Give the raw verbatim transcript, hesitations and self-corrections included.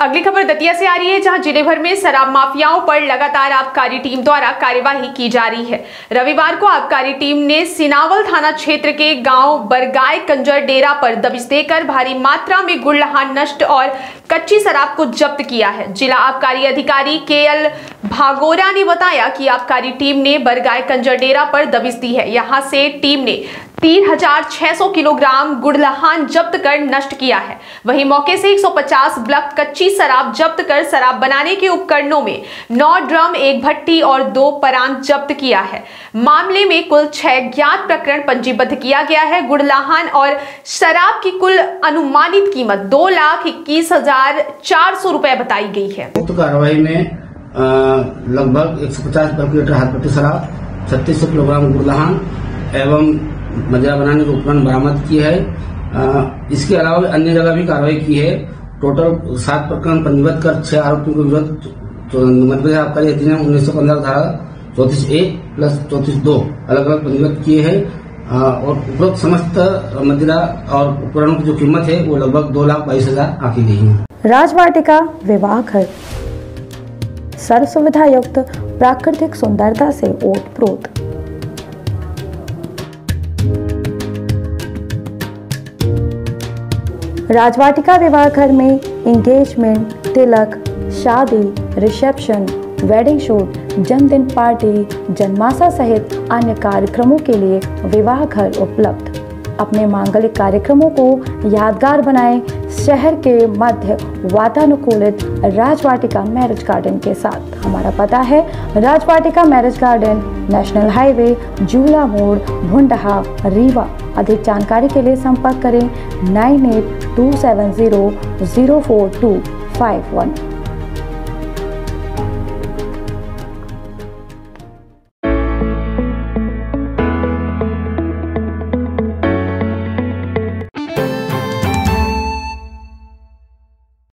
अगली खबर दतिया से आ रही है, जहां जिले भर में शराब माफियाओं पर लगातार आबकारी टीम द्वारा कार्यवाही की जा रही है। रविवार को आबकारी टीम ने सिनावल थाना क्षेत्र के गांव बरगाय कंजर डेरा पर दबिश देकर भारी मात्रा में गुड़लहा नष्ट और कच्ची शराब को जब्त किया है। जिला आबकारी अधिकारी केएल भागोरा ने बताया कि आबकारी टीम ने बरगाय कंजर डेरा पर दबिश दी है। यहाँ से टीम ने तीन हज़ार छह सौ किलोग्राम गुड़लहान जब्त कर नष्ट किया है। वहीं मौके से एक सौ पचास ब्लक कच्ची शराब जब्त कर शराब बनाने के उपकरणों में नौ ड्रम, एक भट्टी और दो परांत जब्त किया है। मामले में कुल छह ज्ञात प्रकरण पंजीबद्ध किया गया है। गुड़लहान और शराब की कुल अनुमानित कीमत दो लाख इक्कीस हजार चार सौ रूपए बताई गई है। कार्रवाई में लगभग एक सौ पचास किलोलीटर हाथ भट्टी शराब, छत्तीस सौ किलोग्राम गुड़लहान एवं मजरा बनाने का उपकरण बरामद किया है। इसके अलावा भी अन्य जगह भी कार्रवाई की है। टोटल सात प्रकरण पंजीबद्ध कर छह आरोपियों के विरुद्ध मध्यप्रदेश आबकारी अधिनियम उन्नीस सौ पंद्रह धारा चौतीस एक प्लस चौतीस दो अलग अलग पंजीबद्ध किए हैं। और उपरोक्त समस्त मदिरा और उपकरणों की जो कीमत है वो लगभग दो लाख बाईस हजार आकी गई है। राजवाटिका विवाह घर सर्व सुविधा युक्त प्राकृतिक सुंदरता से ओतप्रोत। राजवाटिका विवाह घर में इंगेजमेंट, तिलक, शादी, रिसेप्शन, वेडिंग शूट, जन्मदिन पार्टी, जन्माशा सहित अन्य कार्यक्रमों के लिए विवाह घर उपलब्ध। अपने मांगलिक कार्यक्रमों को यादगार बनाएं शहर के मध्य वातानुकूलित राजवाटिका मैरिज गार्डन के साथ। हमारा पता है Rajvatika marriage garden, national highway, Jula मोड़, भुंडहा, रीवा। अधिक जानकारी के लिए संपर्क करें nine eight two seven zero zero four two five one.